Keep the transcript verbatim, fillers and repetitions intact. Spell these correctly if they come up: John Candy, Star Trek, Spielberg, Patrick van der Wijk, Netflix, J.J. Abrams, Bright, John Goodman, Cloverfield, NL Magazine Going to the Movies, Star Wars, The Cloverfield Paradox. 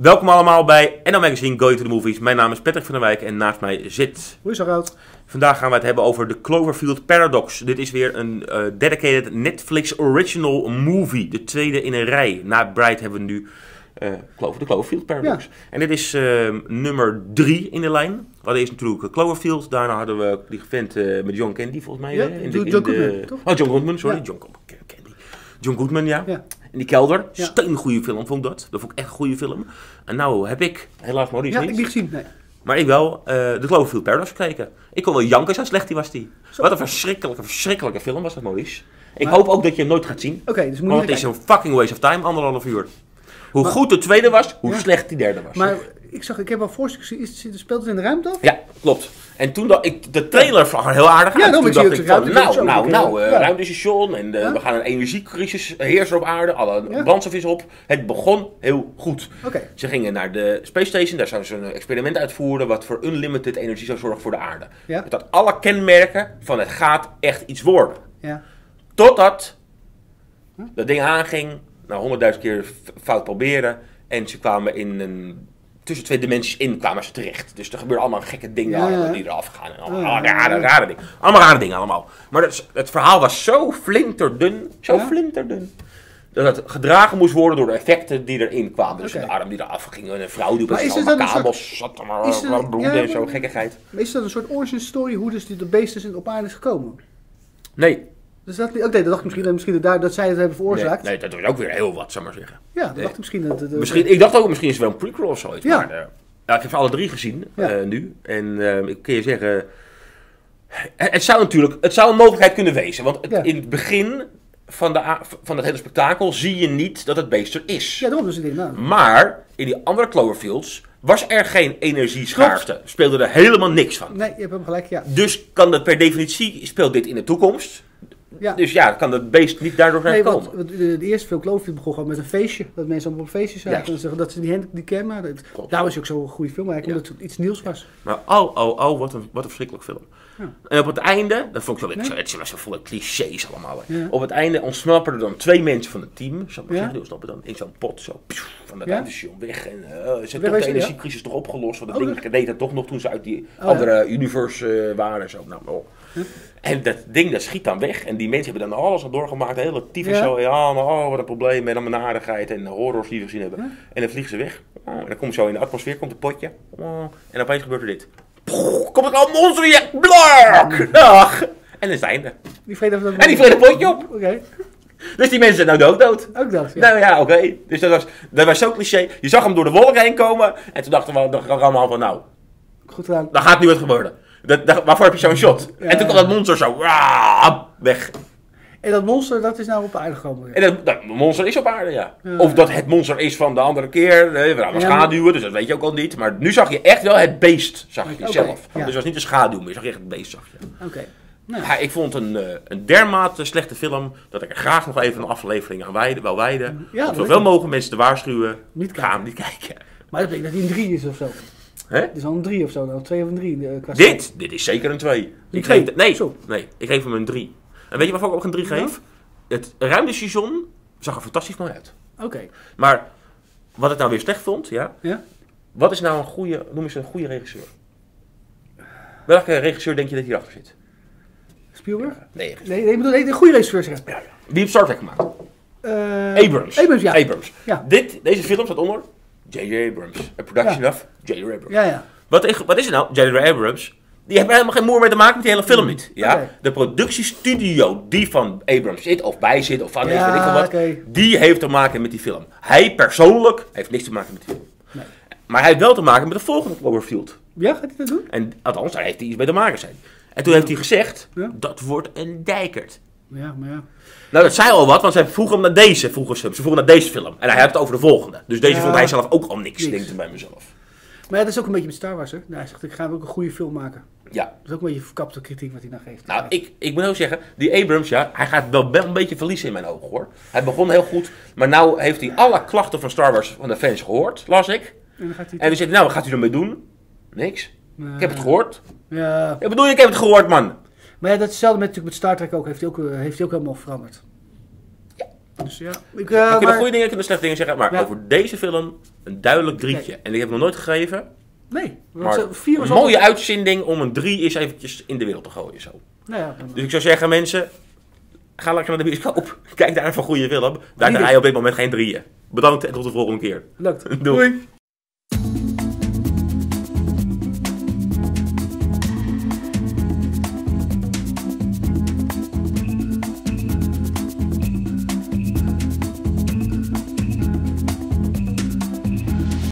Welkom allemaal bij N L Magazine Going to the Movies. Mijn naam is Patrick van der Wijk en naast mij zit... Hoe is dat, Roud? Vandaag gaan we het hebben over The Cloverfield Paradox. Dit is weer een uh, dedicated Netflix original movie. De tweede in een rij. Na Bright hebben we nu uh, Clover, The Cloverfield Paradox. Ja. En dit is uh, nummer drie in de lijn. We hadden eerst natuurlijk Cloverfield. Daarna hadden we die vent uh, met John Candy volgens mij. Ja, in de, in John de, Goodman, toch? Oh, John Goodman, sorry. Ja. John Candy. John Goodman, ja. ja. In die kelder. Ja. Steen goede film vond ik dat. Dat vond ik echt een goede film. En nou heb ik, helaas Maurice ja, niet. Ja, ik heb niet gezien, nee. Maar ik wel, uh, de Cloverfield Paradox gekeken. Ik kon wel janken, zo slecht die was die. Zo. Wat een verschrikkelijke, verschrikkelijke film was dat, Maurice. Ik maar... hoop ook dat je hem nooit gaat zien. Oké, okay, dus moet je want het is een fucking waste of time, anderhalf uur. Hoe maar... goed de tweede was, hoe ja. slecht die derde was. Maar ik zag, ik heb al voorstukjes gezien, speelt het in de ruimte af? Ja, klopt. En toen dacht ik, de trailer van heel aardig uit. Ja, dan toen dacht ik, ruimte, van, nou, nou, nou, uh, ja. ruimtestation en uh, ja. we gaan een energiecrisis heersen op aarde, alle ja. brandstof is op. Het begon heel goed. Okay. Ze gingen naar de Space Station, daar zouden ze een experiment uitvoeren wat voor unlimited energie zou zorgen voor de aarde. Ja. Het had alle kenmerken van het gaat echt iets worden. Ja. Totdat hm? dat ding aanging, nou honderdduizend keer fout proberen en ze kwamen in een... Tussen twee dimensies in kwamen ze terecht. Dus er gebeuren allemaal gekke dingen ja, ja. die eraf gaan. En allemaal, ja, ja. allemaal rare, rare dingen. Allemaal rare dingen allemaal. Maar het, het verhaal was zo flinterdun. Zo ja? flinterdun. Dat het gedragen moest worden door de effecten die erin kwamen. Dus okay. de arm die eraf ging. En een vrouw die op het allemaal kabels soort... zat. Maar is er, bloed ja, en zo. Gekkigheid. Maar is dat een soort origin story? Hoe dus de beesten zijn op aarde is gekomen? Nee. Dus dat, okay, dat dacht ik misschien, misschien dat, dat zij het hebben veroorzaakt. Nee, nee dat is ook weer heel wat, zou maar zeggen. Ja, dat nee. dacht ik misschien, dat, dat, misschien. Ik dacht ook, misschien is het wel een prequel of zoiets. Ja. Maar, uh, ja, ik heb ze alle drie gezien ja. uh, nu. En uh, ik kan je zeggen, het, het zou natuurlijk, het zou een mogelijkheid kunnen wezen. Want het, ja. in het begin van, de, van het hele spektakel zie je niet dat het beest er is. Ja, daarom is het inderdaad. Maar in die andere Cloverfields was er geen energieschaarste. Speelde er helemaal niks van. Nee, je hebt hem gelijk, ja. Dus kan dat per definitie, speelt dit in de toekomst. Ja. Dus ja, kan dat beest niet daardoor zijn nee, komen. Want de, de eerste film Cloverfield begon gewoon met een feestje. Dat mensen allemaal op feestjes zaten. Ja. Dat ze die hand die camera. Daar was ook zo'n goede film eigenlijk, ja. omdat het iets nieuws was. Maar oh, oh, oh, wat een, wat een verschrikkelijk film. Ja. En op het einde, dat vond ik wel nee. zo, het was zo vol clichés allemaal. Ja. Op het einde ontsnappen er dan twee mensen van het team. Zo maar ja. ontsnappen dan in zo'n pot, zo piof, van dat ja. ruimtestation weg. En uh, ze hebben de energiecrisis toch opgelost. Want dat oh, ding dat... deed dat toch nog toen ze uit die oh, andere ja. universe uh, waren en zo. Nou, oh. Huh? En dat ding dat schiet dan weg. En die mensen hebben dan alles al doorgemaakt. De hele tyfus ja. zo. Ja, maar oh, wat een probleem. En dan mijn aardigheid. En de horrors die we gezien hebben. Huh? En dan vliegen ze weg. Oh, en dan komt zo in de atmosfeer. Komt een potje. Oh, en opeens gebeurt er dit. Pooh, komt het al monster weer. Blak. Dag. En dan is het einde. Die vrede van dat en die vrede potje op. Oké. Okay. Dus die mensen zijn nou dood dood. Ook dood, ja. Nou ja, oké. Okay. Dus dat was, dat was zo cliché. Je zag hem door de wolken heen komen. En toen dachten we dacht allemaal van nou. Goed gedaan. Dan gaat nu wat gebeuren. Dat, dat, waarvoor heb je zo'n shot? Ja, en toen kwam dat monster zo waaah, weg. En dat monster, dat is nou op aarde gekomen? En dat, dat monster is op aarde, ja. ja. Of dat het monster is van de andere keer. We hadden schaduwen, ja, dus dat weet je ook al niet. Maar nu zag je echt wel het beest, zag je okay, zelf. Ja. Dus het was niet de schaduw meer, zag je echt het beest, zag je. Oké. Okay. Nou. Ja, ik vond een, een dermate slechte film dat ik er graag nog even een aflevering aan wijden, wel wijden. Ja, om zoveel mogelijk mensen te waarschuwen, niet ga hem niet kijken. Maar dat betekent dat hij een drie is of zo. He? Het is al een drie of zo, nou, twee of een drie. Uh, qua dit? Dit is zeker een twee. Ik geef, nee, nee, ik geef hem een drie. En weet je waarvoor ik ook een drie geef? Nou? Het ruimtestation zag er fantastisch mooi uit. Oké. Okay. Maar wat ik nou weer slecht vond, ja, ja? Wat is nou een goede, noem eens een goede regisseur? Welke regisseur denk je dat hierachter zit? Spielberg? Ja, nee, nee, nee, ik bedoel, een goede regisseur zeggen. Ja, ja. Die heeft Star Trek gemaakt. Uh, Abrams. Abrams, ja. Abrams. Ja. Dit, deze film staat onder J J. Abrams. A production ja. of J J. Abrams. Ja, ja. Wat, is, wat is er nou? J J. Abrams. Die hebben helemaal geen moer mee te maken met die hele film niet. Ja? Okay. De productiestudio die van Abrams zit of bij zit of van ja, weet ik veel wat. Okay. Die heeft te maken met die film. Hij persoonlijk heeft niks te maken met die film. Nee. Maar hij heeft wel te maken met de volgende Cloverfield. Ja, gaat hij dat doen? En, althans, daar heeft hij iets mee te maken zijn. En toen ja. heeft hij gezegd, ja. dat wordt een dijkert. Ja, maar ja. Nou, dat zei al wat, want zij vroegen hem naar deze, vroegen ze, ze vroegen naar deze film. En hij had het over de volgende. Dus deze ja, vond hij zelf ook al niks, niks. Denkt hij bij mezelf. Maar ja, dat is ook een beetje met Star Wars, hè? Nou, hij zegt, ik ga ook een goede film maken. Ja. Dat is ook een beetje verkapte kritiek wat hij nou geeft. Nou, ik, ik moet ook zeggen, die Abrams, ja, hij gaat wel, wel een beetje verliezen in mijn ogen, hoor. Hij begon heel goed, maar nou heeft hij alle klachten van Star Wars van de fans gehoord, las ik. En dan gaat hij... En we zitten, nou, wat gaat hij ermee doen? Niks. Uh, ik heb het gehoord. Ja. Ik bedoel, ik heb het gehoord, man. Maar ja, datzelfde met, met Star Trek ook, heeft hij ook, heeft hij ook helemaal veranderd. Ja. Dus ja, ik, uh, maar... kunnen goede dingen, kunnen slechte dingen zeggen, maar ja. over deze film een duidelijk drietje. Nee. En ik heb nog nooit gegeven. Nee. Maar vier was een mooie altijd... uitzending om een drie eens eventjes in de wereld te gooien. Zo. Nou ja, dus ik zou zeggen, mensen, ga lekker naar de bioscoop. Kijk daar even een goede film. Daar kan hij op dit moment geen drieën. Bedankt en tot de volgende keer. Bedankt. Doei.